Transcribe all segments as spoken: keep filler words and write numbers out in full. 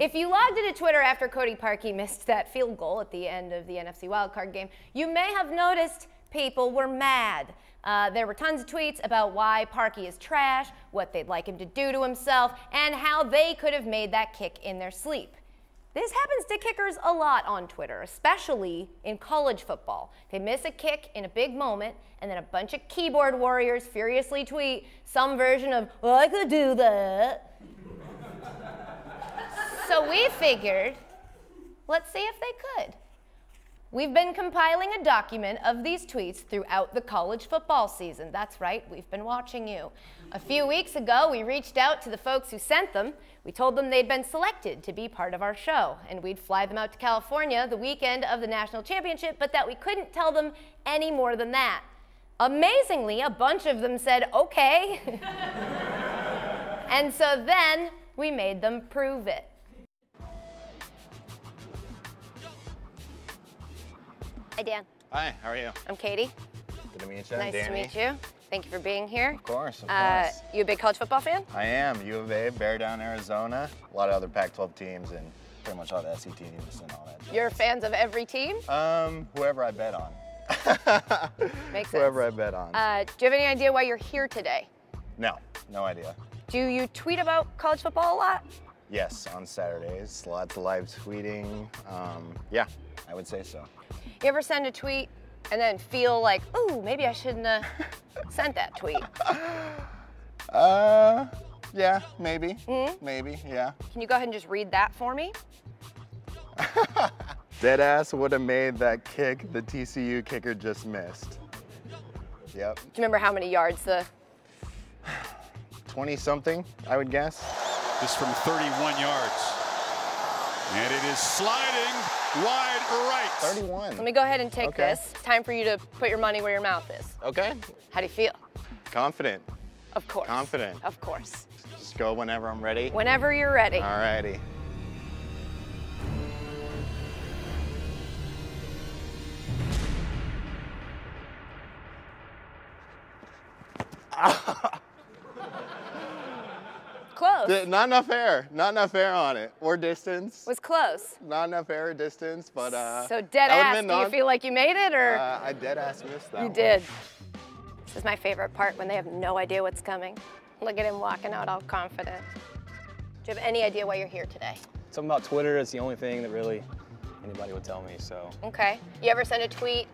If you logged into Twitter after Cody Parkey missed that field goal at the end of the N F C wildcard game, you may have noticed people were mad. Uh, there were tons of tweets about why Parkey is trash, what they'd like him to do to himself, and how they could have made that kick in their sleep. This happens to kickers a lot on Twitter, especially in college football. They miss a kick in a big moment, and then a bunch of keyboard warriors furiously tweet some version of, well, I could do that. So we figured, let's see if they could. We've been compiling a document of these tweets throughout the college football season. That's right, we've been watching you. A few weeks ago, we reached out to the folks who sent them. We told them they'd been selected to be part of our show, and we'd fly them out to California the weekend of the national championship, but that we couldn't tell them any more than that. Amazingly, a bunch of them said, okay. And so then we made them prove it. Hi, Dan. Hi, how are you? I'm Katie. Good to meet you. Nice Danny. to meet you. Thank you for being here. Of course, of uh, course. You a big college football fan? I am. U of A, Beardown, Arizona. A lot of other Pac twelve teams and pretty much all the S E C teams and all that jazz. You're fans of every team? Um, whoever I bet on. Makes sense. Whoever I bet on. Uh, do you have any idea why you're here today? No, no idea. Do you tweet about college football a lot? Yes, on Saturdays. Lots of live tweeting. Um, yeah, I would say so. You ever send a tweet and then feel like, ooh, maybe I shouldn't have sent that tweet? Uh, yeah, maybe, mm-hmm. maybe, yeah. Can you go ahead and just read that for me? Deadass would have made that kick the T C U kicker just missed. Yep. Do you remember how many yards the? twenty something, I would guess. This from thirty-one yards. And it is sliding wide right. thirty-one. Let me go ahead and take okay. this. Time for you to put your money where your mouth is. Okay. How do you feel? Confident. Of course. Confident. Of course. Just go whenever I'm ready. Whenever you're ready. All righty. Not enough air, not enough air on it, or distance. Was close. Not enough air or distance, but uh. So dead ass, do you feel like you made it, or? Uh, I dead ass missed that. You one. did. This is my favorite part, when they have no idea what's coming. Look at him walking out all confident. Do you have any idea why you're here today? Something about Twitter is the only thing that really anybody would tell me, so. Okay, you ever send a tweet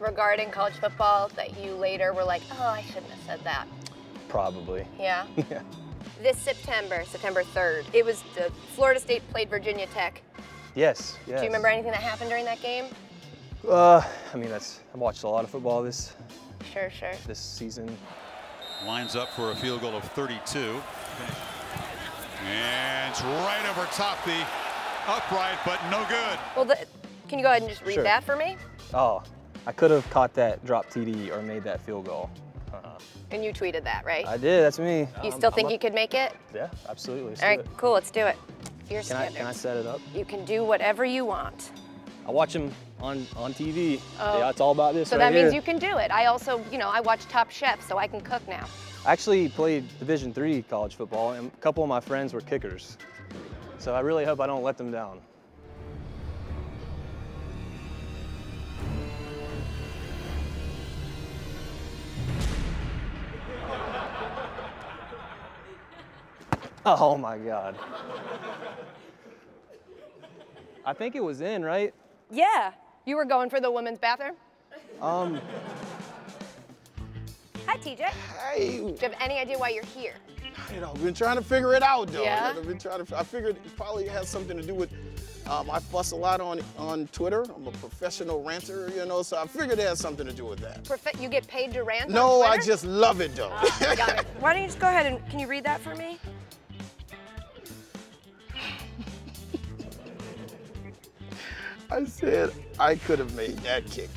regarding college football that you later were like, oh, I shouldn't have said that? Probably. Yeah? Yeah. This September, September third, it was the Florida State played Virginia Tech. Yes, yes. Do you remember anything that happened during that game? Uh, I mean, that's I've watched a lot of football this. Sure, sure. This season. Lines up for a field goal of thirty-two. And it's right over top the upright, but no good. Well, the, can you go ahead and just read sure. that for me? Oh, I could have caught that drop T D or made that field goal. Uh-huh. And you tweeted that, right? I did, that's me. You um, still think you could make it? Yeah, absolutely. Let's All right, cool, let's do it. Your can I, can I set it up? You can do whatever you want. I watch them on, on T V. Oh. Yeah, it's all about this So right that means here. You can do it. I also, you know, I watch Top Chef, so I can cook now. I actually played Division Three college football, and a couple of my friends were kickers. So I really hope I don't let them down. Oh my God. I think it was in, right? Yeah. You were going for the women's bathroom? Um. Hi, T J. Hi. Do you have any idea why you're here? You know, I've been trying to figure it out, though. Yeah? I've been trying to, I figured it probably has something to do with, um, I fuss a lot on, on Twitter. I'm a professional ranter, you know, so I figured it has something to do with that. Profe- you get paid to rant No, on Twitter? I just love it, though. Oh, got it. Why don't you just go ahead and, can you read that for me? I said I could have made that kick.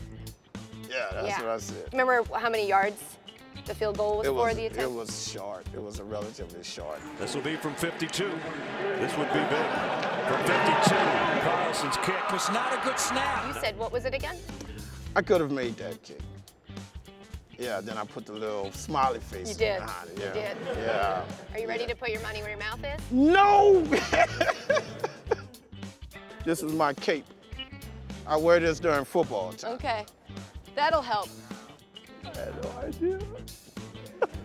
Yeah, that's yeah. what I said. Remember how many yards the field goal was, was for the attempt? It was short. It was a relatively short. This will be from fifty-two. This would be big. From fifty-two, Carlson's kick was not a good snap. You said, what was it again? I could have made that kick. Yeah, then I put the little smiley face. You did. Behind it. Yeah. You did. Yeah. Are you ready yeah. to put your money where your mouth is? No! This is my cape. I wear this during football time. Okay, that'll help. I had no idea.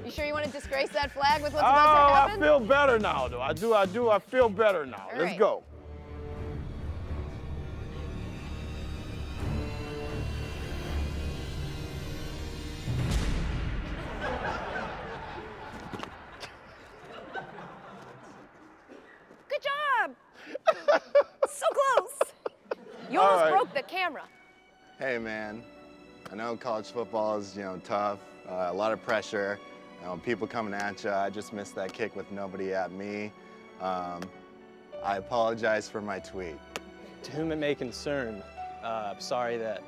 You sure you want to disgrace that flag with what's about to happen? Oh, I feel better now, though. I do, I do, I feel better now. All right. Let's go. Good job. So close. You almost right. broke the camera. Hey, man. I know college football is, you know, tough, uh, a lot of pressure, you know, people coming at you. I just missed that kick with nobody at me. Um, I apologize for my tweet. To whom it may concern, uh, I'm sorry that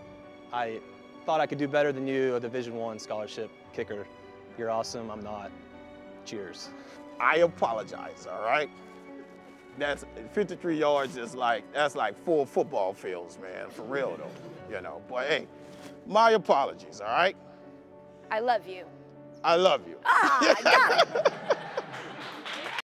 I thought I could do better than you, a Division one scholarship kicker. You're awesome, I'm not. Cheers. I apologize, all right? That's fifty-three yards is like, that's like four football fields, man, for real though, you know, but hey. My apologies, all right? I love you. I love you. Ah, got it.